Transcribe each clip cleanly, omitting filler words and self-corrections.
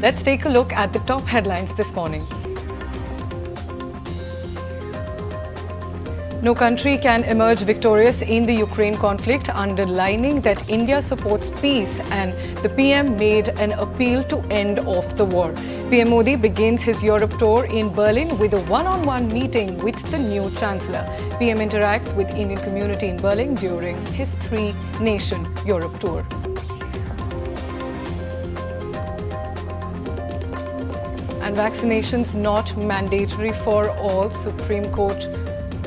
Let's take a look at the top headlines this morning. No country can emerge victorious in the Ukraine conflict, underlining that India supports peace, and the PM made an appeal to end off the war. PM Modi begins his Europe tour in Berlin with a one-on-one meeting with the new Chancellor. PM interacts with Indian community in Berlin during his three-nation Europe tour. And vaccinations not mandatory for all, Supreme Court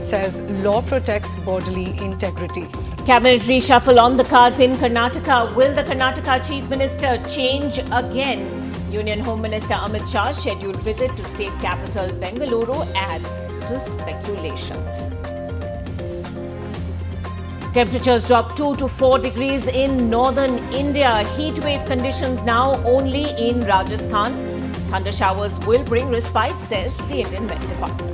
says law protects bodily integrity. Cabinet reshuffle on the cards in Karnataka. Will the Karnataka Chief Minister change again? Union Home Minister Amit Shah scheduled visit to state capital Bengaluru adds to speculations. Temperatures dropped 2 to 4 degrees in northern India. Heatwave conditions now only in Rajasthan. Thunder showers will bring respite, says the Indian Met Department.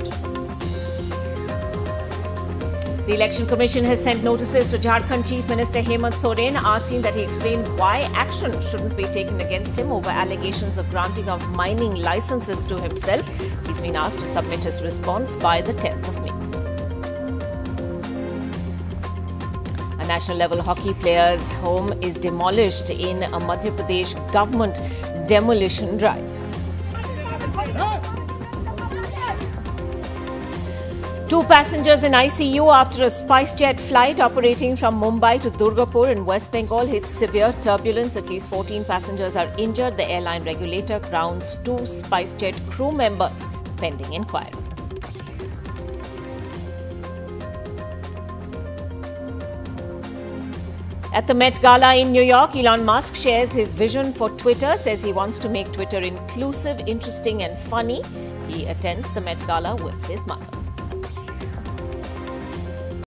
The Election Commission has sent notices to Jharkhand Chief Minister Hemant Soren asking that he explain why action shouldn't be taken against him over allegations of granting of mining licenses to himself. He's been asked to submit his response by the 10th of May. A national-level hockey player's home is demolished in a Madhya Pradesh government demolition drive. Two passengers in ICU after a SpiceJet flight operating from Mumbai to Durgapur in West Bengal hit severe turbulence. At least 14 passengers are injured. The airline regulator grounds two SpiceJet crew members pending inquiry. At the Met Gala in New York, Elon Musk shares his vision for Twitter, says he wants to make Twitter inclusive, interesting and funny. He attends the Met Gala with his mother.